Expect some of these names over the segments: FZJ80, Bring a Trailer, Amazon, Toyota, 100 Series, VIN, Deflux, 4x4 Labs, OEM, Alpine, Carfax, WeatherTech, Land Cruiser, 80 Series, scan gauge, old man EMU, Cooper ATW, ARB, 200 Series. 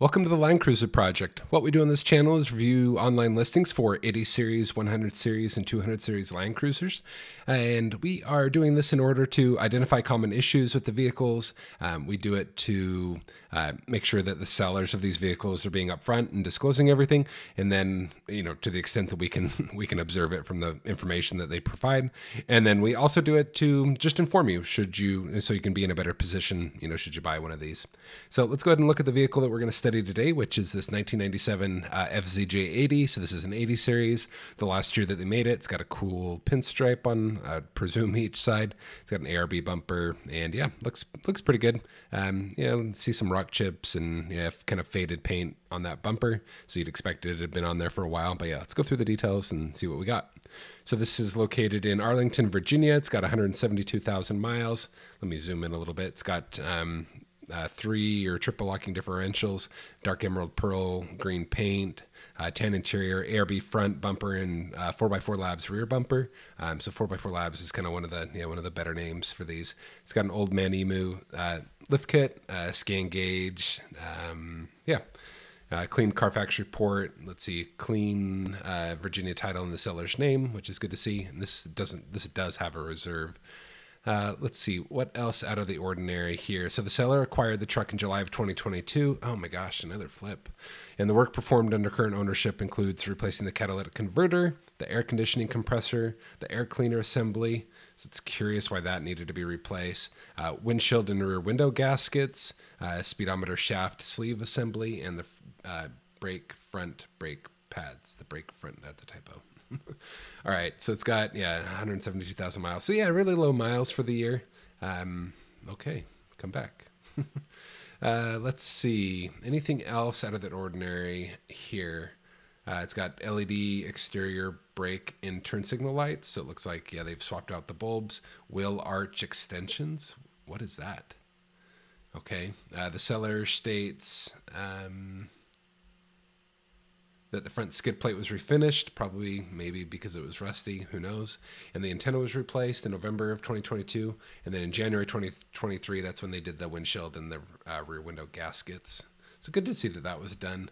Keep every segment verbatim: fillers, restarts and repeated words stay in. Welcome to the Land Cruiser project. What we do on this channel is review online listings for eighty series, one hundred series, and two hundred series Land Cruisers. And we are doing this in order to identify common issues with the vehicles. Um, we do it to uh, make sure that the sellers of these vehicles are being upfront and disclosing everything. And then, you know, to the extent that we can, we can observe it from the information that they provide. And then we also do it to just inform you, should you, so you can be in a better position, you know, should you buy one of these. So let's go ahead and look at the vehicle that we're going to study today, which is this nineteen ninety-seven uh, F Z J eighty. So this is an eighty series, the last year that they made it. It's got a cool pinstripe on, I presume, each side. It's got an A R B bumper, and yeah, looks looks pretty good. Um, yeah, see some rock chips and yeah, kind of faded paint on that bumper, so you'd expect it had been on there for a while. But yeah, let's go through the details and see what we got. So this is located in Arlington, Virginia. It's got one hundred seventy-two thousand miles. Let me zoom in a little bit. It's got um, Uh, three or triple locking differentials, dark emerald pearl green paint, uh, tan interior, A R B front bumper, and uh, four by four Labs rear bumper. Um, so four by four Labs is kind of one of the yeah one of the better names for these. It's got an Old Man E M U uh, lift kit, uh, scan gauge, um, yeah. Uh, clean Carfax report. Let's see, clean uh, Virginia title and the seller's name, which is good to see. And this doesn't. This does have a reserve. Uh, let's see, what else out of the ordinary here? So the seller acquired the truck in July of twenty twenty-two. Oh my gosh, another flip. And the work performed under current ownership includes replacing the catalytic converter, the air conditioning compressor, the air cleaner assembly. So it's curious why that needed to be replaced. Uh, windshield and rear window gaskets, uh, speedometer shaft sleeve assembly, and the uh, brake front brake pads. The brake front, that's a typo. All right, so it's got, yeah, one hundred seventy-two thousand miles. So yeah, really low miles for the year. Um, okay, come back. uh, let's see, anything else out of the ordinary here? Uh, it's got L E D exterior brake and turn signal lights. So it looks like, yeah, they've swapped out the bulbs. Wheel arch extensions. What is that? Okay, uh, the seller states... Um, that the front skid plate was refinished, probably maybe because it was rusty, who knows. And the antenna was replaced in November of twenty twenty-two. And then in January twenty twenty-three, that's when they did the windshield and the uh, rear window gaskets. So good to see that that was done.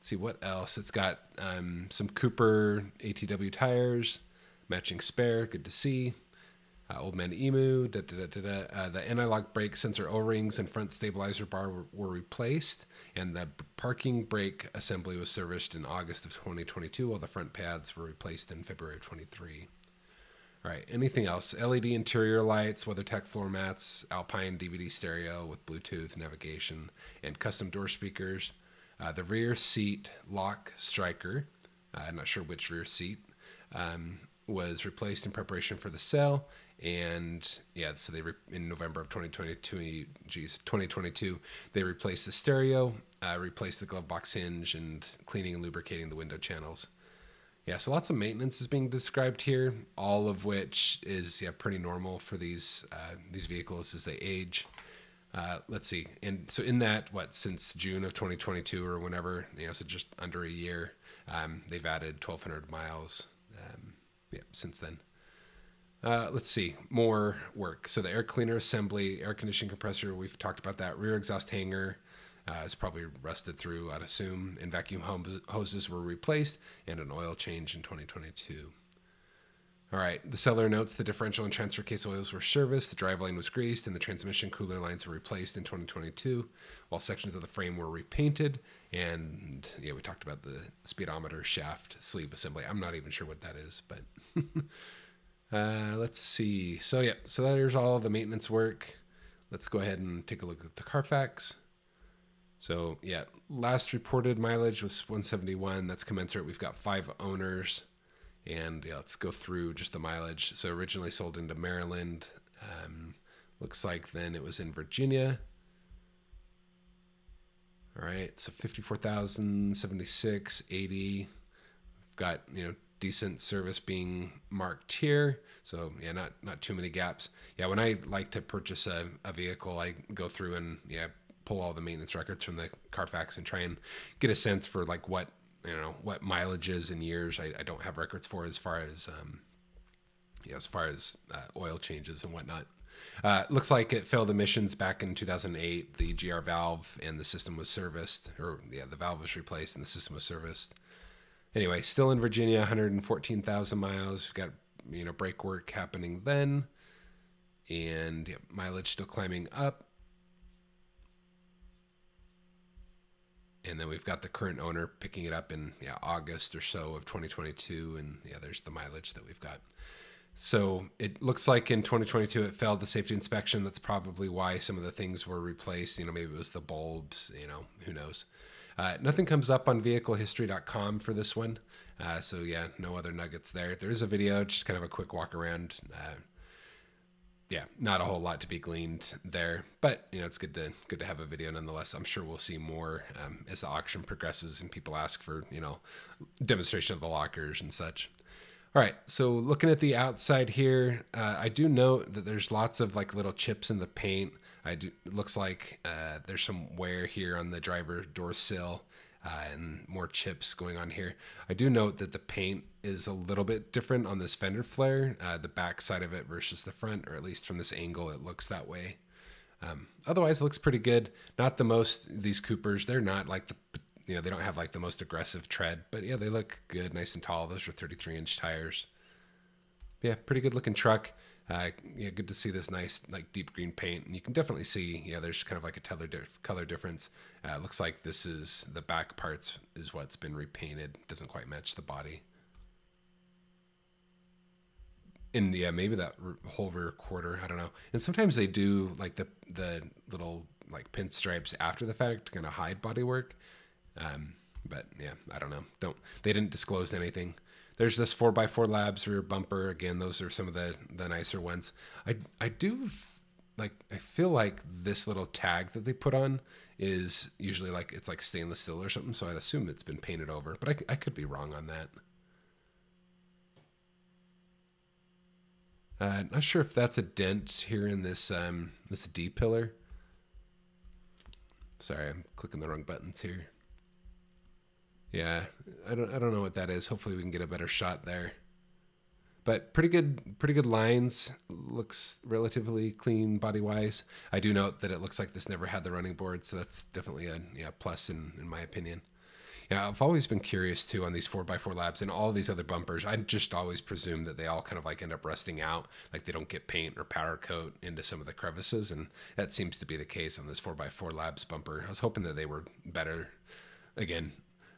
Let's see what else. It's got um, some Cooper A T W tires, matching spare, good to see. Uh, Old Man E M U, da, da, da, da, da. Uh, the anti-lock brake sensor O-rings and front stabilizer bar were, were replaced, and the parking brake assembly was serviced in August of twenty twenty-two, while the front pads were replaced in February of twenty-three. All right, anything else? L E D interior lights, WeatherTech floor mats, Alpine D V D stereo with Bluetooth navigation, and custom door speakers. Uh, the rear seat lock striker, uh, I'm not sure which rear seat, um, was replaced in preparation for the sale. And yeah, so they re in November of twenty twenty-two, geez, twenty twenty-two, they replaced the stereo, uh, replaced the glove box hinge, and cleaning and lubricating the window channels. Yeah, so lots of maintenance is being described here, all of which is yeah pretty normal for these uh, these vehicles as they age. Uh, let's see, and so in that, what, since June of twenty twenty-two or whenever, you know, so just under a year, um, they've added twelve hundred miles, um, yeah, since then. Uh, let's see, more work. So the air cleaner assembly, air conditioning compressor, we've talked about that. Rear exhaust hanger uh, is probably rusted through, I'd assume, and vacuum hoses were replaced, and an oil change in twenty twenty-two. All right, the seller notes the differential and transfer case oils were serviced, the driveline was greased, and the transmission cooler lines were replaced in twenty twenty-two, while sections of the frame were repainted. And yeah, we talked about the speedometer shaft sleeve assembly. I'm not even sure what that is, but... Uh, let's see. So yeah, so there's all the maintenance work. Let's go ahead and take a look at the Carfax. So yeah, last reported mileage was one seventy-one. That's commensurate. We've got five owners, and yeah, let's go through just the mileage. So originally sold into Maryland. Um, looks like then it was in Virginia. All right, so fifty-four thousand, seventy-six, eighty. We've got, you know, decent service being marked here. So yeah, not not too many gaps. Yeah, when I like to purchase a, a vehicle, I go through and yeah pull all the maintenance records from the Carfax and try and get a sense for like what you know what mileages and years I, I don't have records for as far as um yeah as far as uh, oil changes and whatnot. Uh, looks like it failed emissions back in two thousand eight. The G R valve and the system was serviced, or yeah, the valve was replaced and the system was serviced. Anyway, still in Virginia, one hundred fourteen thousand miles. We've got, you know, brake work happening then. And yeah, mileage still climbing up. And then we've got the current owner picking it up in yeah, August or so of twenty twenty-two. And yeah, there's the mileage that we've got. So it looks like in twenty twenty-two, it failed the safety inspection. That's probably why some of the things were replaced. You know, maybe it was the bulbs, you know, who knows? Uh, nothing comes up on vehicle history dot com for this one. Uh, so yeah, no other nuggets there. There is a video, just kind of a quick walk around. Uh, yeah, not a whole lot to be gleaned there, but you know, it's good to good to have a video nonetheless. I'm sure we'll see more um, as the auction progresses and people ask for, you know, demonstration of the lockers and such. All right, so looking at the outside here, uh, I do note that there's lots of like little chips in the paint. I do, it looks like uh, there's some wear here on the driver door sill uh, and more chips going on here. I do note that the paint is a little bit different on this fender flare, uh, the back side of it versus the front, or at least from this angle, it looks that way. Um, otherwise, it looks pretty good. Not the most, these Coopers, they're not like the, you know, they don't have like the most aggressive tread, but yeah, they look good, nice and tall. Those are thirty-three inch tires. Yeah, pretty good looking truck. Uh, yeah, good to see this nice like deep green paint, and you can definitely see, yeah, there's kind of like a color dif color difference. Uh, looks like this is the back parts is what's been repainted. Doesn't quite match the body. And yeah, maybe that whole rear quarter, I don't know. And sometimes they do like the the little like pinstripes after the fact to kind of hide body work. Um, but yeah, I don't know. Don't they didn't disclose anything. There's this four by four Labs rear bumper. Again, those are some of the, the nicer ones. I, I do, like, I feel like this little tag that they put on is usually like, it's like stainless steel or something, so I'd assume it's been painted over, but I, I could be wrong on that. Uh, not sure if that's a dent here in this, um, this D-pillar. Sorry, I'm clicking the wrong buttons here. Yeah, I don't I don't know what that is. Hopefully we can get a better shot there. But pretty good pretty good lines. Looks relatively clean body-wise. I do note that it looks like this never had the running board, so that's definitely a yeah, plus in, in my opinion. Yeah, I've always been curious too on these four by four Labs and all these other bumpers. I just always presume that they all kind of like end up rusting out, like they don't get paint or powder coat into some of the crevices, and that seems to be the case on this four by four Labs bumper. I was hoping that they were better. Again,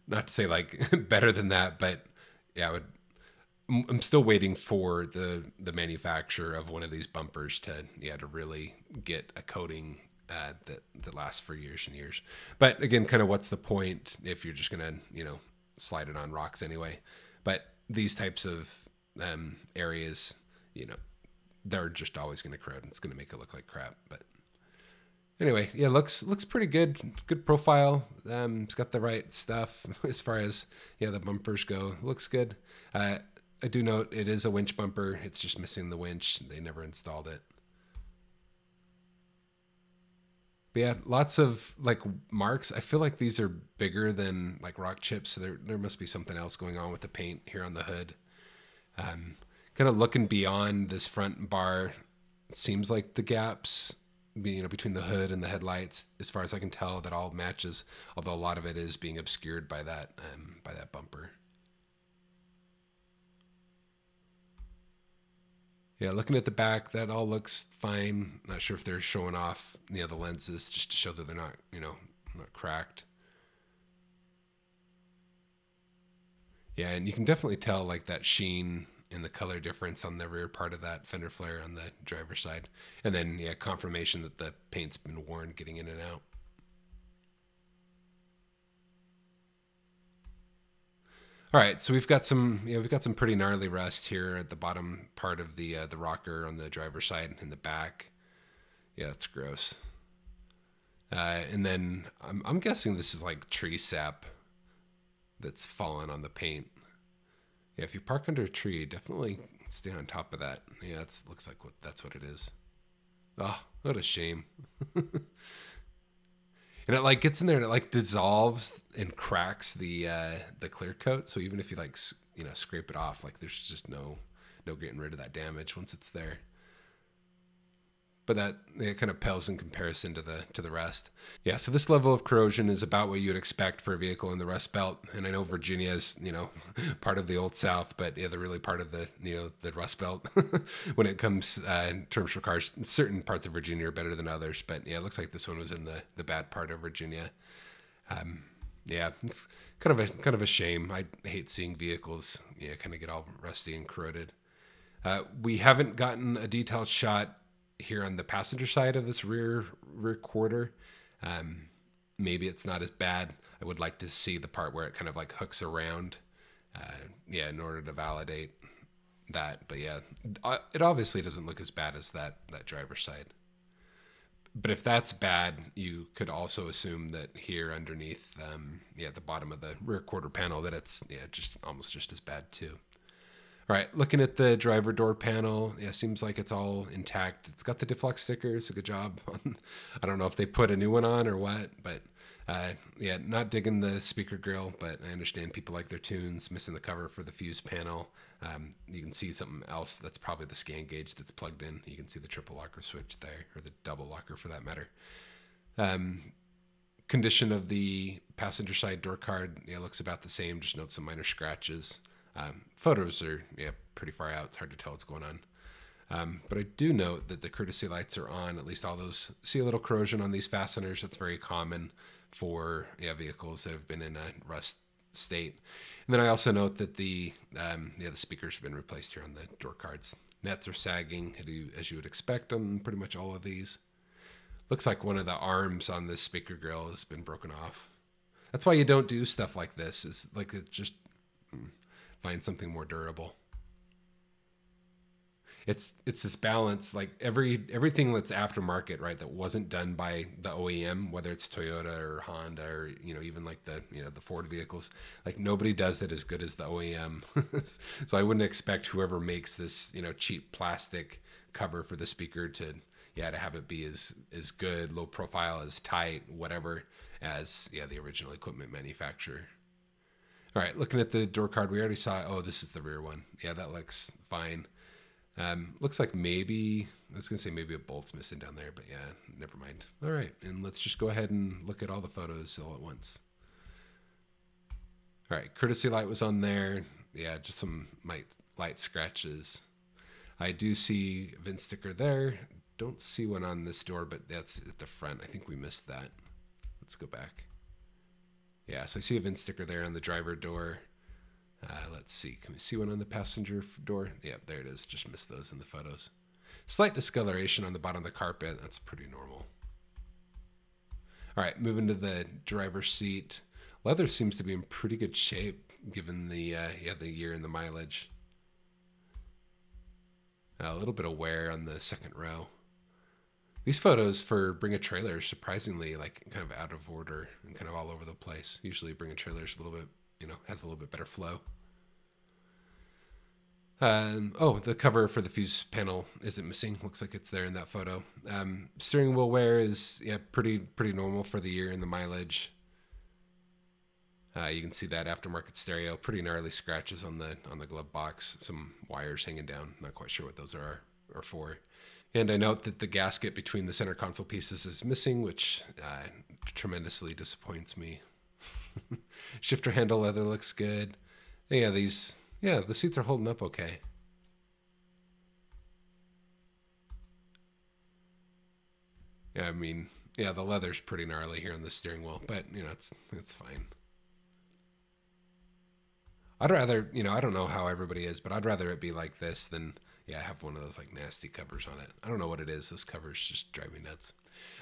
not to say like better than that, but yeah, I would, I'm still waiting for the, the manufacturer of one of these bumpers to, yeah, to really get a coating uh, that, that lasts for years and years. But again, kind of what's the point if you're just going to, you know, slide it on rocks anyway. But these types of um, areas, you know, they're just always going to corrode and it's going to make it look like crap. But anyway, yeah, looks looks pretty good. Good profile. Um, it's got the right stuff as far as yeah the bumpers go. Looks good. Uh, I do note it is a winch bumper. It's just missing the winch. They never installed it. But yeah, lots of like marks. I feel like these are bigger than like rock chips, so there there must be something else going on with the paint here on the hood. Um, kind of looking beyond this front bar, it seems like the gaps, you know, between the hood and the headlights, as far as I can tell, that all matches, although a lot of it is being obscured by that um, by that bumper. Yeah, looking at the back, that all looks fine. Not sure if they're showing off, you know, the lenses just to show that they're not, you know, not cracked. Yeah, and you can definitely tell like that sheen and the color difference on the rear part of that fender flare on the driver's side. And then, yeah, confirmation that the paint's been worn getting in and out. All right, so we've got some, you know, we've got some pretty gnarly rust here at the bottom part of the uh, the rocker on the driver's side and the back. Yeah, that's gross. Uh, and then I'm, I'm guessing this is like tree sap that's fallen on the paint. Yeah, if you park under a tree, definitely stay on top of that. Yeah, that looks like what, that's what it is. Oh, what a shame. And it like gets in there and it like dissolves and cracks the uh, the clear coat. So even if you like, you know, scrape it off, like there's just no no getting rid of that damage once it's there. but that it kind of pales in comparison to the to the rest. Yeah, so this level of corrosion is about what you'd expect for a vehicle in the Rust Belt. And I know Virginia is, you know, part of the Old South, but yeah, they're really part of the, you know, the Rust Belt when it comes uh, in terms for cars. Certain parts of Virginia are better than others, but yeah, it looks like this one was in the the bad part of Virginia. Um, yeah, it's kind of a kind of a shame. I hate seeing vehicles, yeah, kind of get all rusty and corroded. Uh, we haven't gotten a detailed shot here on the passenger side of this rear rear quarter. Um, maybe it's not as bad. I would like to see the part where it kind of like hooks around, uh, yeah, in order to validate that. But yeah, it obviously doesn't look as bad as that that driver's side. But if that's bad, you could also assume that here underneath, um, yeah, at the bottom of the rear quarter panel, that it's yeah, just almost just as bad too. All right, looking at the driver door panel, yeah, seems like it's all intact. It's got the Deflux sticker, so good job. I don't know if they put a new one on or what, but uh, yeah, not digging the speaker grill, but I understand people like their tunes. Missing the cover for the fuse panel. Um, you can see something else that's probably the scan gauge that's plugged in. You can see the triple locker switch there, or the double locker for that matter. Um, condition of the passenger side door card, yeah, looks about the same, just note some minor scratches. Um, photos are yeah pretty far out. It's hard to tell what's going on. Um, but I do note that the courtesy lights are on, at least all those. See a little corrosion on these fasteners. That's very common for yeah vehicles that have been in a rust state. And then I also note that the um, yeah the speakers have been replaced here on the door cards. Nets are sagging as you would expect on pretty much all of these. Looks like one of the arms on this speaker grill has been broken off. That's why you don't do stuff like this. It's like it just. Mm, find something more durable. It's it's this balance, like every everything that's aftermarket, right, that wasn't done by the O E M, whether it's Toyota or Honda or you know even like the you know the Ford vehicles, like nobody does it as good as the O E M. So I wouldn't expect whoever makes this you know cheap plastic cover for the speaker to yeah to have it be as as good, low profile, as tight, whatever, as yeah the original equipment manufacturer. All right, looking at the door card, we already saw, oh, this is the rear one. Yeah, that looks fine. Um, looks like maybe, I was gonna say maybe a bolt's missing down there, but yeah, never mind. All right, and let's just go ahead and look at all the photos all at once. All right, courtesy light was on there. Yeah, just some light, light scratches. I do see a V I N sticker there. Don't see one on this door, but that's at the front. I think we missed that. Let's go back. Yeah, so I see a V I N sticker there on the driver door. Uh, let's see, can we see one on the passenger door? Yeah, there it is, just missed those in the photos. Slight discoloration on the bottom of the carpet, that's pretty normal. All right, moving to the driver's seat. Leather seems to be in pretty good shape given the, uh, yeah, the year and the mileage. Uh, a little bit of wear on the second row. These photos for Bring a Trailer are surprisingly like kind of out of order and kind of all over the place. Usually Bring a Trailer is a little bit, you know, has a little bit better flow. Um, oh, the cover for the fuse panel isn't missing. Looks like it's there in that photo. Um, steering wheel wear is yeah pretty pretty normal for the year and the mileage. Uh, you can see that aftermarket stereo. Pretty gnarly scratches on the on the glove box. Some wires hanging down. Not quite sure what those are are for. And I note that the gasket between the center console pieces is missing, which uh, tremendously disappoints me. Shifter handle leather looks good. Yeah, these, yeah, the seats are holding up okay. Yeah, I mean, yeah, the leather's pretty gnarly here on the steering wheel, but you know, it's it's fine. I'd rather, you know, I don't know how everybody is, but I'd rather it be like this than. Yeah, I have one of those like nasty covers on it. I don't know what it is. Those covers just drive me nuts.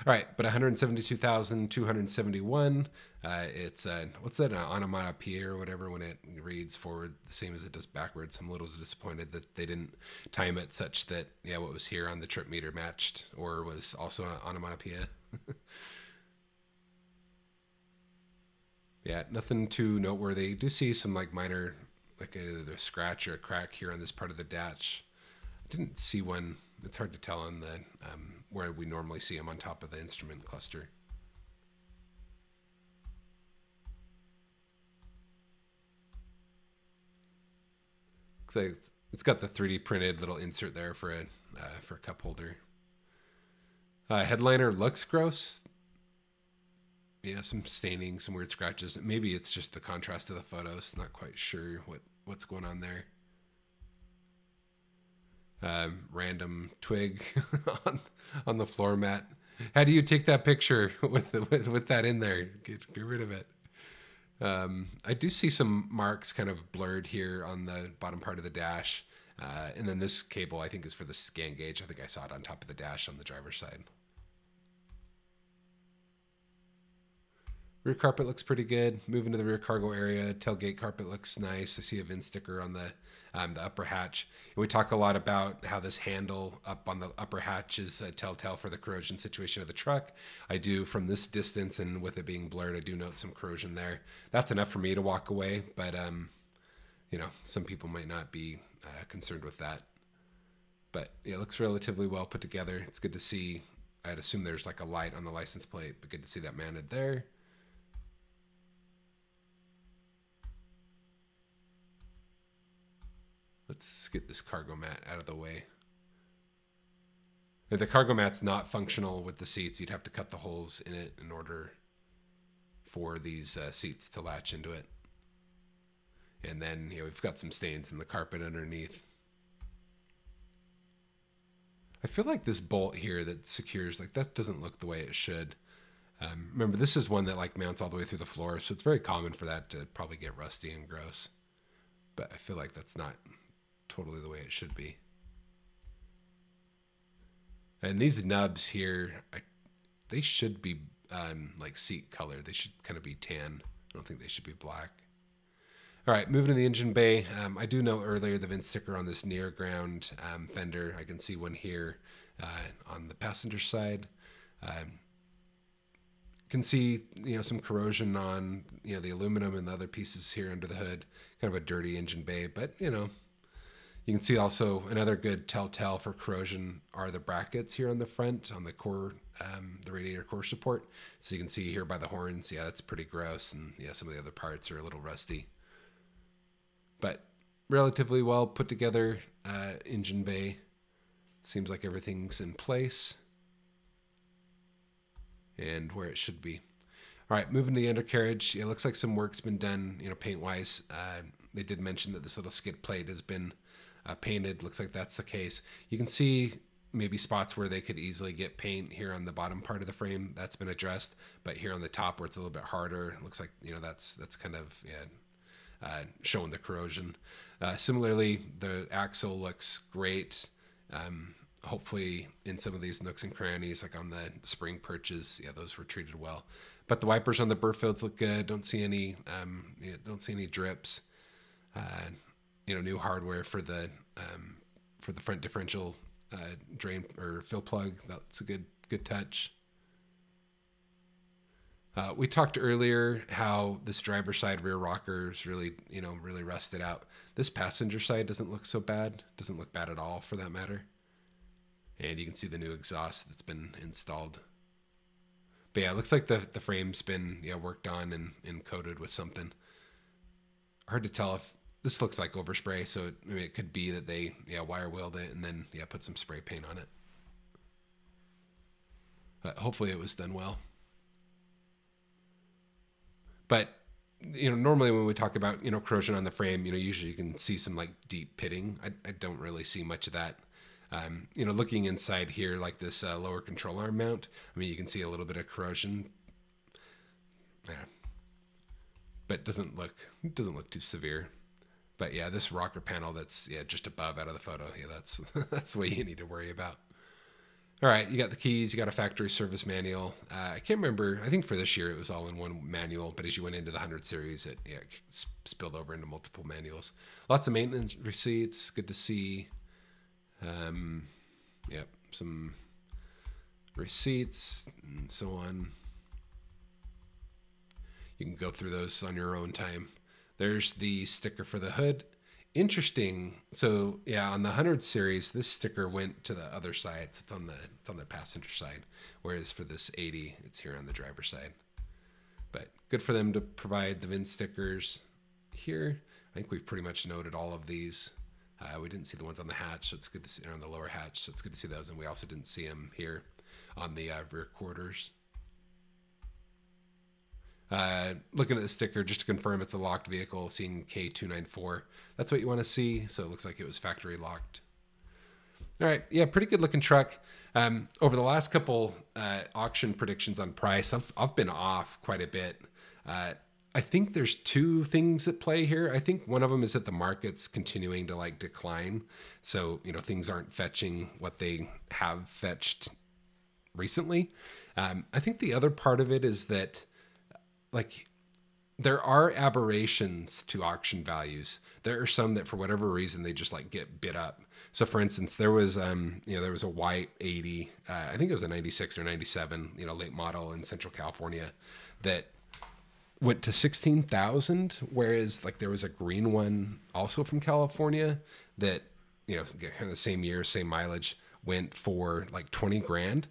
All right, but one hundred seventy-two thousand two hundred seventy-one. Uh, it's uh, what's that? An onomatopoeia or whatever when it reads forward the same as it does backwards. I'm a little disappointed that they didn't time it such that yeah, what was here on the trip meter matched or was also an onomatopoeia. Yeah, nothing too noteworthy. You do see some like minor like a, a scratch or a crack here on this part of the dash. Didn't see one. It's hard to tell on the um, where we normally see them on top of the instrument cluster. Looks like it's, it's got the three D printed little insert there for a uh, for a cup holder. Uh, headliner looks gross. Yeah, some staining, some weird scratches. Maybe it's just the contrast of the photos. Not quite sure what, what's going on there. Um, random twig on, on the floor mat. How do you take that picture with, with, with that in there? Get, get rid of it. Um, I do see some marks kind of blurred here on the bottom part of the dash. Uh, and then this cable, I think, is for the scan gauge. I think I saw it on top of the dash on the driver's side. Rear carpet looks pretty good. Moving to the rear cargo area, tailgate carpet looks nice. I see a V I N sticker on the um, the upper hatch. And we talk a lot about how this handle up on the upper hatch is a telltale for the corrosion situation of the truck. I do, from this distance and with it being blurred, I do note some corrosion there. That's enough for me to walk away, but um, you know, some people might not be uh, concerned with that. But yeah, it looks relatively well put together. It's good to see. I'd assume there's like a light on the license plate, but good to see that mounted there. Let's get this cargo mat out of the way. If the cargo mat's not functional with the seats, you'd have to cut the holes in it in order for these uh, seats to latch into it. And then, you know, we've got some stains in the carpet underneath. I feel like this bolt here that secures, like, that doesn't look the way it should. Um, remember, this is one that like mounts all the way through the floor, so it's very common for that to probably get rusty and gross. But I feel like that's not totally the way it should be. And these nubs here, I, they should be um, like seat color. They should kind of be tan. I don't think they should be black. All right, moving to the engine bay. Um, I do know earlier the V I N sticker on this near ground um, fender. I can see one here uh, on the passenger side. Um, can see, you know, some corrosion on, you know, the aluminum and the other pieces here under the hood. Kind of a dirty engine bay, but you know, you can see also another good telltale for corrosion are the brackets here on the front, on the core, um, the radiator core support. So you can see here by the horns, yeah, that's pretty gross. And yeah, some of the other parts are a little rusty. But relatively well put together uh, engine bay. Seems like everything's in place and where it should be. All right, moving to the undercarriage. It looks like some work's been done, you know, paint-wise. Uh, they did mention that this little skid plate has been uh, painted. Looks like that's the case. You can see maybe spots where they could easily get paint here on the bottom part of the frame. That's been addressed. But here on the top where it's a little bit harder, it looks like, you know, that's, that's kind of, yeah, Uh, showing the corrosion. Uh, similarly, the axle looks great. Um, hopefully in some of these nooks and crannies, like on the spring perches, yeah, those were treated well. But the wipers on the burr fields look good. Don't see any, um, yeah, don't see any drips. Uh, you know, new hardware for the um, for the front differential uh, drain or fill plug. That's a good good touch. Uh, we talked earlier how this driver's side rear rocker's really, you know, really rusted out. This passenger side doesn't look so bad. Doesn't look bad at all, for that matter. And you can see the new exhaust that's been installed. But yeah, it looks like the, the frame's been, yeah, worked on and, and coated with something. Hard to tell if this looks like overspray, so it, I mean, it could be that they, yeah, wire wheeled it and then, yeah, put some spray paint on it. But hopefully it was done well. But, you know, normally when we talk about, you know, corrosion on the frame, you know, usually you can see some like deep pitting. I, I don't really see much of that. Um, you know, looking inside here, like this uh, lower control arm mount, I mean, you can see a little bit of corrosion. Yeah. But doesn't look, it doesn't look too severe. But yeah, this rocker panel that's, yeah, just above out of the photo. Yeah, that's, that's what you need to worry about. All right, you got the keys, you got a factory service manual. Uh, I can't remember, I think for this year it was all in one manual, but as you went into the one hundred series, it, yeah, it spilled over into multiple manuals. Lots of maintenance receipts, good to see. Um, yep, some receipts and so on. You can go through those on your own time. There's the sticker for the hood. Interesting. So yeah, on the one hundred series, this sticker went to the other side. So it's on the it's on the passenger side, whereas for this eighty, it's here on the driver's side. But good for them to provide the V I N stickers here. I think we've pretty much noted all of these. Uh, we didn't see the ones on the hatch, so it's good to see, or on the lower hatch, so it's good to see those, and we also didn't see them here. on the uh, rear quarters. Uh, looking at the sticker just to confirm it's a locked vehicle, seeing K two ninety-four. That's what you want to see. So it looks like it was factory locked. All right, yeah, pretty good looking truck. Um, over the last couple uh, auction predictions on price, I've, I've been off quite a bit. Uh, I think there's two things at play here. I think one of them is that the market's continuing to like decline. So, you know, things aren't fetching what they have fetched recently. Um, I think the other part of it is that like there are aberrations to auction values. There are some that for whatever reason, they just like get bid up. So for instance, there was, um, you know, there was a white eighty, uh, I think it was a ninety-six or ninety-seven, you know, late model in Central California that went to sixteen thousand, whereas like there was a green one also from California that, you know, kind of the same year, same mileage, went for like twenty grand.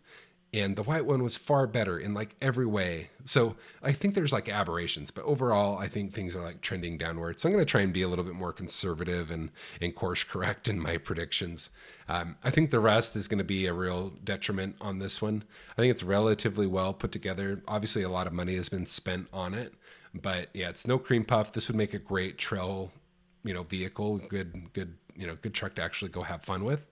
And the white one was far better in like every way. So I think there's like aberrations, but overall, I think things are like trending downward. So I'm going to try and be a little bit more conservative and, and course correct in my predictions. Um, I think the rest is going to be a real detriment on this one. I think it's relatively well put together. Obviously, a lot of money has been spent on it, but yeah, it's no cream puff. This would make a great trail, you know, vehicle, good, good, you know, good truck to actually go have fun with.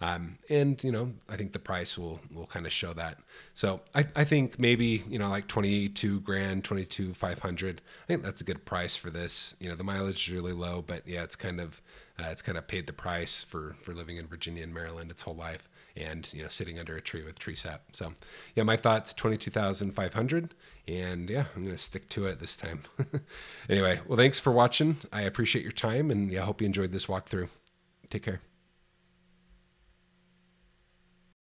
Um, and, you know, I think the price will, will kind of show that. So I, I think maybe, you know, like twenty-two grand, twenty-two, five hundred, I think that's a good price for this. You know, the mileage is really low, but yeah, it's kind of, uh, it's kind of paid the price for, for living in Virginia and Maryland its whole life and, you know, sitting under a tree with tree sap. So yeah, my thoughts, twenty-two thousand five hundred, and yeah, I'm going to stick to it this time. Anyway, well, thanks for watching. I appreciate your time, and yeah, I hope you enjoyed this walkthrough. Take care.